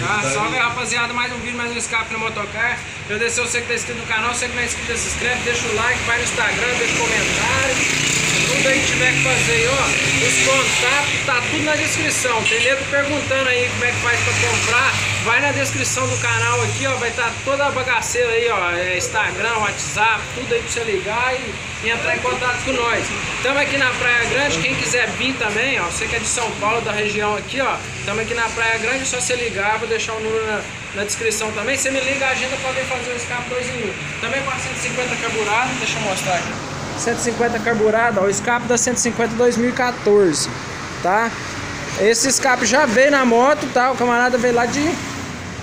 Tá? Salve rapaziada, mais um vídeo, mais um escape no Motocar. Agradecer você que tá inscrito no canal, você que não é inscrito, se inscreve, deixa o like, vai no Instagram, deixa o comentário. Tudo aí que tiver que fazer aí, ó. Os contatos, tá tudo na descrição. Tem nego perguntando aí como é que faz pra comprar. Vai na descrição do canal aqui, ó. Vai estar toda a bagaceira aí, ó. Instagram, WhatsApp, tudo aí pra você ligar e entrar em contato com nós. Estamos aqui na Praia Grande, quem quiser vir também, ó. Você que é de São Paulo, da região aqui, ó. Estamos aqui na Praia Grande, é só você ligar, vou deixar o número na descrição também. Você me liga, a agenda pode fazer o escape 2 em 1. Também com a 150 carburada, deixa eu mostrar aqui. 150 carburada, ó, o escape da 150 2014, tá? Esse escape já veio na moto, tá? O camarada veio lá de...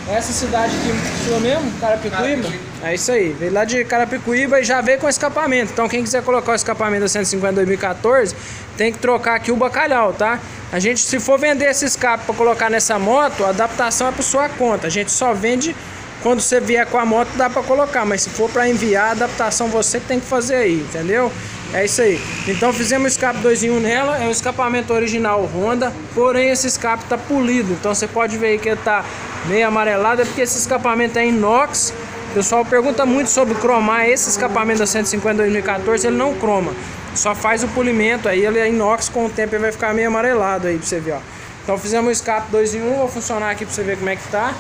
Essa cidade aqui sua mesmo? Carapicuíba? É isso aí, veio lá de Carapicuíba e já veio com escapamento. Então quem quiser colocar o escapamento da 150 2014, tem que trocar aqui o bacalhau, tá? A gente, se for vender esse escape para colocar nessa moto, a adaptação é por sua conta. A gente só vende quando você vier com a moto, dá para colocar. Mas se for para enviar, a adaptação você tem que fazer aí, entendeu? É isso aí. Então fizemos o escape 2 em 1 nela, é um escapamento original Honda, porém esse escape tá polido, então você pode ver que ele tá meio amarelado, é porque esse escapamento é inox. O pessoal pergunta muito sobre cromar esse escapamento da 150 2014, ele não croma, só faz o polimento, aí ele é inox, com o tempo ele vai ficar meio amarelado aí pra você ver, ó. Então fizemos o escape 2 em 1, vou funcionar aqui pra você ver como é que tá.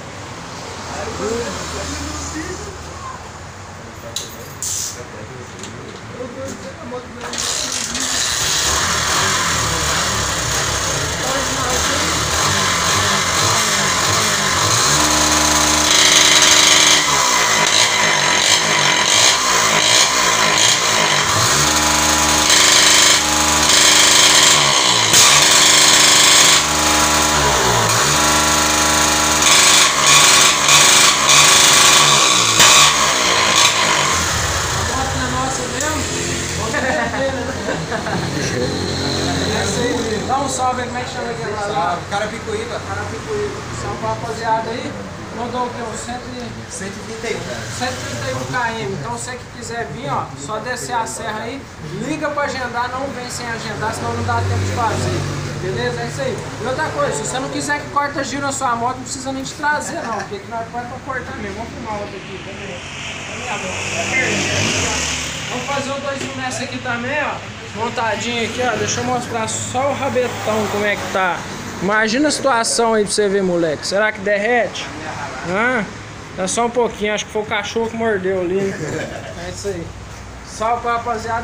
Dá um salve aí, como é que chama aquele lá? Carapicuíba. Carapicuíba. Salve pra rapaziada aí. Mandou o que? 131. 131 km. Então você que quiser vir, ó, só descer a serra aí, liga pra agendar, não vem sem agendar, senão não dá tempo de fazer. Beleza? É isso aí. E outra coisa, se você não quiser que corta giro na sua moto, não precisa nem te trazer não, porque aqui nós pode cortar mesmo. Vamos filmar outra aqui, tá vendo? Vamos fazer o 2 em 1 nessa aqui também, ó. Montadinho aqui, ó. Deixa eu mostrar só o rabetão como é que tá. Imagina a situação aí pra você ver, moleque. Será que derrete? Hã? Dá só um pouquinho. Acho que foi o cachorro que mordeu ali. É isso aí. Salve pra rapaziada.